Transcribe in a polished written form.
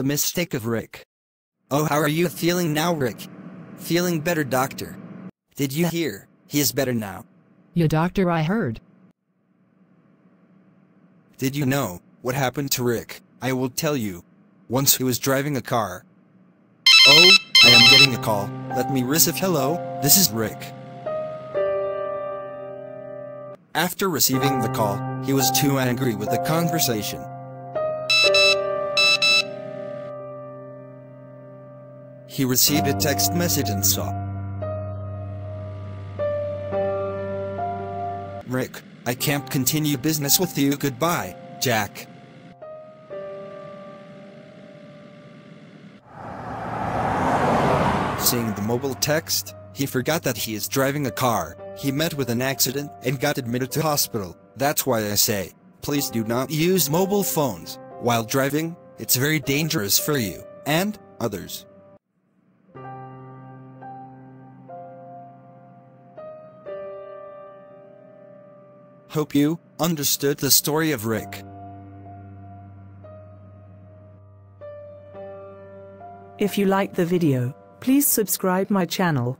A mistake of Rick. Oh, how are you feeling now, Rick? Feeling better, doctor. Did you hear? He is better now. Yeah, doctor, I heard. Did you know what happened to Rick? I will tell you. Once he was driving a car. Oh, I am getting a call. Let me receive. Hello, this is Rick. After receiving the call, he was too angry with the conversation. He received a text message and saw, Rick, I can't continue business with you. Goodbye, Jack. Seeing the mobile text, he forgot that he is driving a car. He met with an accident and got admitted to hospital. That's why I say, please do not use mobile phones while driving. It's very dangerous for you and others. Hope you understood the story of Rick. If you liked the video, please subscribe my channel.